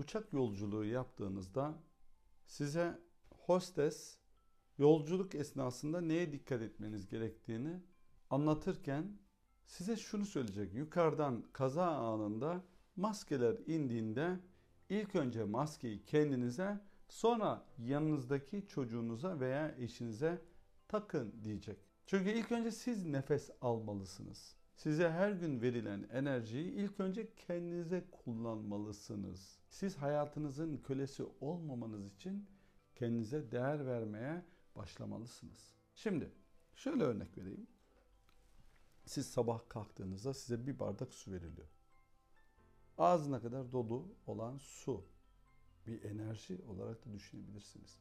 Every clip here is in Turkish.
uçak yolculuğu yaptığınızda size hostes yolculuk esnasında neye dikkat etmeniz gerektiğini anlatırken size şunu söyleyecek. Yukarıdan kaza anında maskeler indiğinde ilk önce maskeyi kendinize, sonra yanınızdaki çocuğunuza veya eşinize takın diyecek. Çünkü ilk önce siz nefes almalısınız. Size her gün verilen enerjiyi ilk önce kendinize kullanmalısınız. Siz hayatınızın kölesi olmamanız için kendinize değer vermeye başlamalısınız. Şimdi şöyle örnek vereyim. Siz sabah kalktığınızda size bir bardak su veriliyor. Ağzına kadar dolu olan su bir enerji olarak da düşünebilirsiniz.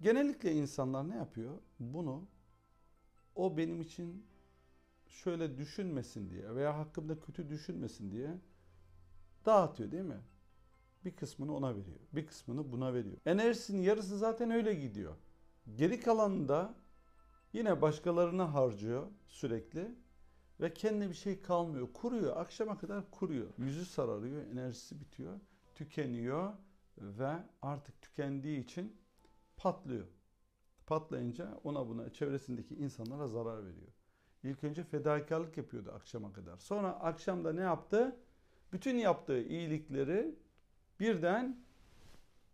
Genellikle insanlar ne yapıyor? Bunu o benim için şöyle düşünmesin diye veya hakkımda kötü düşünmesin diye dağıtıyor, değil mi? Bir kısmını ona veriyor, bir kısmını buna veriyor. Enerjisinin yarısı zaten öyle gidiyor. Geri kalanını da yine başkalarına harcıyor sürekli ve kendine bir şey kalmıyor. Kuruyor, akşama kadar kuruyor. Yüzü sararıyor, enerjisi bitiyor, tükeniyor ve artık tükendiği için patlıyor. Patlayınca ona buna, çevresindeki insanlara zarar veriyor. İlk önce fedakarlık yapıyordu akşama kadar. Sonra akşamda ne yaptı? Bütün yaptığı iyilikleri birden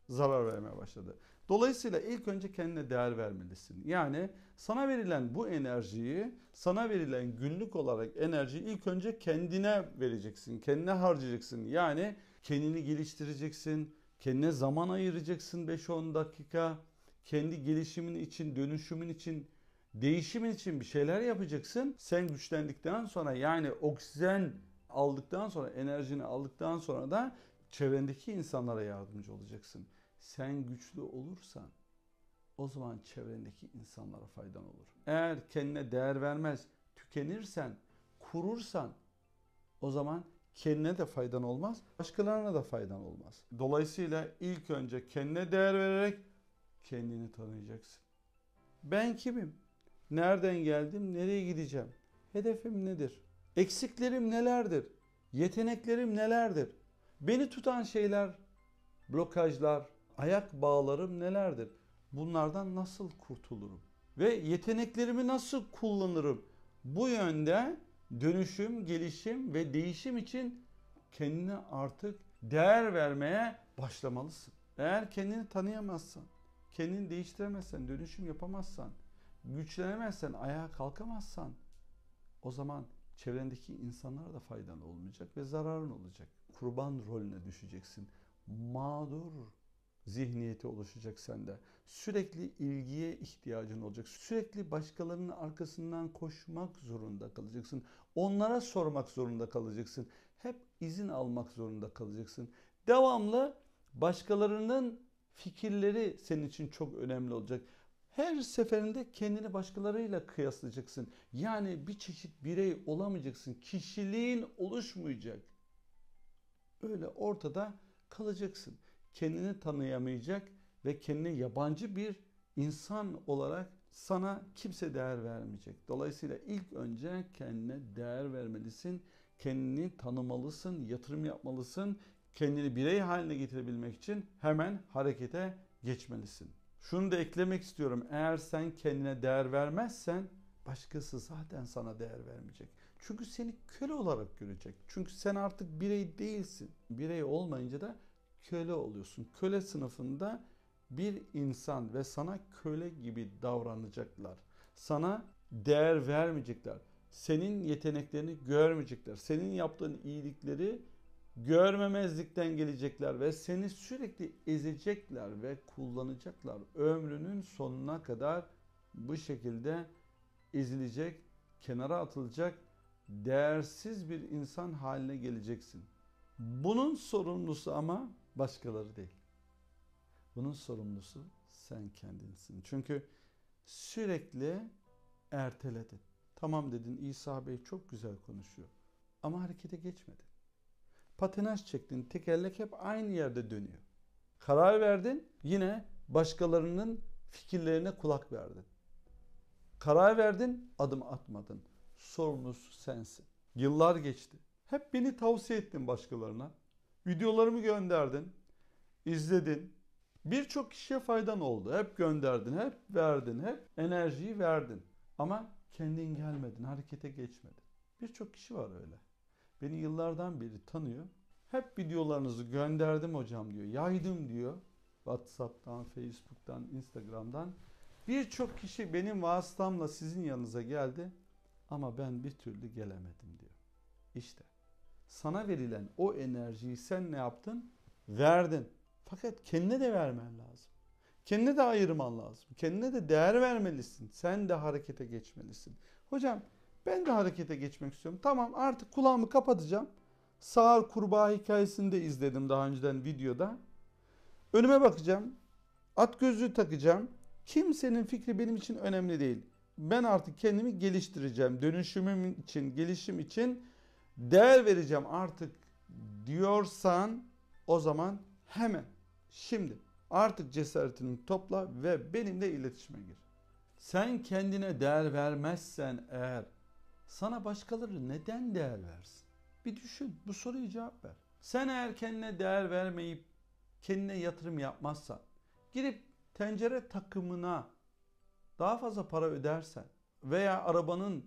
zarar vermeye başladı. Dolayısıyla ilk önce kendine değer vermelisin. Yani sana verilen bu enerjiyi, sana verilen günlük olarak enerjiyi ilk önce kendine vereceksin, kendine harcayacaksın. Yani kendini geliştireceksin, kendine zaman ayıracaksın 5-10 dakika. Kendi gelişimin için, dönüşümün için, değişimin için bir şeyler yapacaksın. Sen güçlendikten sonra, yani oksijen aldıktan sonra, enerjini aldıktan sonra da çevrendeki insanlara yardımcı olacaksın. Sen güçlü olursan o zaman çevrendeki insanlara faydan olur. Eğer kendine değer vermez, tükenirsen, kurursan o zaman kendine de faydan olmaz, başkalarına da faydan olmaz. Dolayısıyla ilk önce kendine değer vererek kendini tanıyacaksın. Ben kimim? Nereden geldim? Nereye gideceğim? Hedefim nedir? Eksiklerim nelerdir? Yeteneklerim nelerdir? Beni tutan şeyler, blokajlar, ayak bağlarım nelerdir? Bunlardan nasıl kurtulurum? Ve yeteneklerimi nasıl kullanırım? Bu yönde dönüşüm, gelişim ve değişim için kendine artık değer vermeye başlamalısın. Eğer kendini tanıyamazsan, kendini değiştiremezsen, dönüşüm yapamazsan, güçlenemezsen, ayağa kalkamazsan o zaman çevrendeki insanlara da faydan olmayacak ve zararın olacak. Kurban rolüne düşeceksin. Mağdur zihniyeti oluşacak sende. Sürekli ilgiye ihtiyacın olacak. Sürekli başkalarının arkasından koşmak zorunda kalacaksın. Onlara sormak zorunda kalacaksın. Hep izin almak zorunda kalacaksın. Devamlı başkalarının fikirleri senin için çok önemli olacak. Her seferinde kendini başkalarıyla kıyaslayacaksın. Yani bir çeşit birey olamayacaksın. Kişiliğin oluşmayacak. Öyle ortada kalacaksın. Kendini tanıyamayacak ve kendine yabancı bir insan olarak sana kimse değer vermeyecek. Dolayısıyla ilk önce kendine değer vermelisin. Kendini tanımalısın, yatırım yapmalısın. Kendini birey haline getirebilmek için hemen harekete geçmelisin. Şunu da eklemek istiyorum. Eğer sen kendine değer vermezsen başkası zaten sana değer vermeyecek. Çünkü seni köle olarak görecek. Çünkü sen artık birey değilsin. Birey olmayınca da köle oluyorsun. Köle sınıfında bir insan ve sana köle gibi davranacaklar. Sana değer vermeyecekler. Senin yeteneklerini görmeyecekler. Senin yaptığın iyilikleri görmemezlikten gelecekler ve seni sürekli ezecekler ve kullanacaklar. Ömrünün sonuna kadar bu şekilde ezilecek, kenara atılacak, değersiz bir insan haline geleceksin. Bunun sorumlusu ama başkaları değil. Bunun sorumlusu sen kendinsin. Çünkü sürekli erteledin. Tamam dedin, İsa Bey çok güzel konuşuyor ama harekete geçmedin. Patinaj çektin, tekerlek hep aynı yerde dönüyor. Karar verdin, yine başkalarının fikirlerine kulak verdin. Karar verdin, adım atmadın. Sorumlusu sensin. Yıllar geçti. Hep beni tavsiye ettin başkalarına. Videolarımı gönderdin. izledin. Birçok kişiye faydan oldu. Hep gönderdin, hep verdin, hep enerjiyi verdin. Ama kendin gelmedin, harekete geçmedin. Birçok kişi var öyle. Beni yıllardan beri tanıyor. Hep videolarınızı gönderdim hocam diyor, yaydım diyor. WhatsApp'tan, Facebook'tan, Instagram'dan. Birçok kişi benim vasıtamla sizin yanınıza geldi ama ben bir türlü gelemedim diyor. İşte sana verilen o enerjiyi sen ne yaptın? Verdin. Fakat kendine de vermen lazım. Kendine de ayırman lazım. Kendine de değer vermelisin. Sen de harekete geçmelisin. Hocam ben de harekete geçmek istiyorum. Tamam, artık kulağımı kapatacağım. Sağır kurbağa hikayesini de izledim daha önceden videoda. Önüme bakacağım. At gözlüğü takacağım. Kimsenin fikri benim için önemli değil. Ben artık kendimi geliştireceğim. Dönüşümüm için, gelişim için değer vereceğim artık diyorsan o zaman hemen, şimdi artık cesaretini topla ve benimle iletişime gir. Sen kendine değer vermezsen eğer sana başkaları neden değer versin? Bir düşün, bu soruya cevap ver. Sen eğer kendine değer vermeyip kendine yatırım yapmazsan, girip tencere takımına daha fazla para ödersen veya arabanın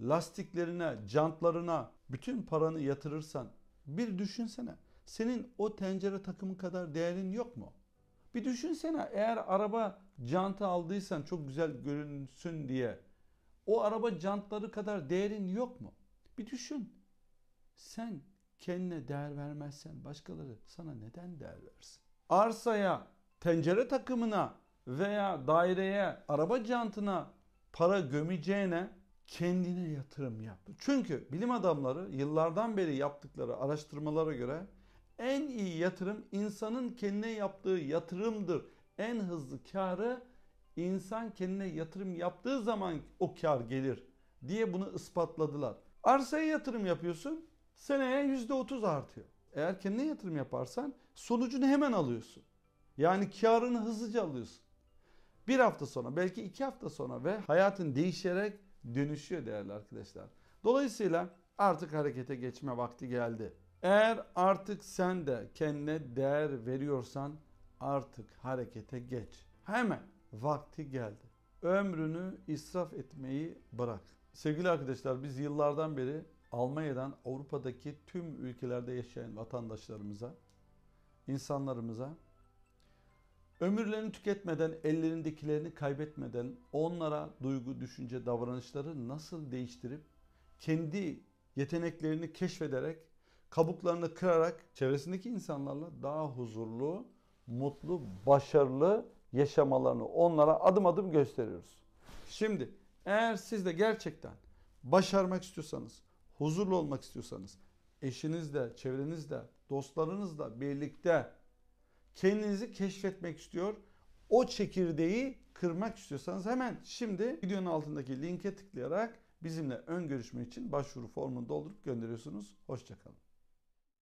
lastiklerine, jantlarına bütün paranı yatırırsan bir düşünsene. Senin o tencere takımı kadar değerin yok mu? Bir düşünsene, eğer araba jantı aldıysan çok güzel görünsün diye o araba jantları kadar değerin yok mu? Bir düşün. Sen kendine değer vermezsen başkaları sana neden değer versin? Arsaya, tencere takımına veya daireye, araba jantına para gömeceğine kendine yatırım yap. Çünkü bilim adamları yıllardan beri yaptıkları araştırmalara göre en iyi yatırım insanın kendine yaptığı yatırımdır. En hızlı karı insan kendine yatırım yaptığı zaman o kar gelir diye bunu ispatladılar. Arsaya yatırım yapıyorsun, seneye %30 artıyor. Eğer kendine yatırım yaparsan sonucunu hemen alıyorsun. Yani karını hızlıca alıyorsun. Bir hafta sonra, belki 2 hafta sonra ve hayatın değişerek dönüşüyor değerli arkadaşlar. Dolayısıyla artık harekete geçme vakti geldi. Eğer artık sen de kendine değer veriyorsan artık harekete geç. Hemen, vakti geldi. Ömrünü israf etmeyi bırak. Sevgili arkadaşlar, biz yıllardan beri Almanya'dan Avrupa'daki tüm ülkelerde yaşayan vatandaşlarımıza, insanlarımıza ömürlerini tüketmeden, ellerindekilerini kaybetmeden onlara duygu, düşünce, davranışları nasıl değiştirip kendi yeteneklerini keşfederek, kabuklarını kırarak çevresindeki insanlarla daha huzurlu, mutlu, başarılı yaşamalarını onlara adım adım gösteriyoruz. Şimdi eğer siz de gerçekten başarmak istiyorsanız, huzurlu olmak istiyorsanız eşinizle, çevrenizle, dostlarınızla birlikte kendinizi keşfetmek istiyor, o çekirdeği kırmak istiyorsanız hemen şimdi videonun altındaki linke tıklayarak bizimle ön görüşme için başvuru formunu doldurup gönderiyorsunuz. Hoşça kalın.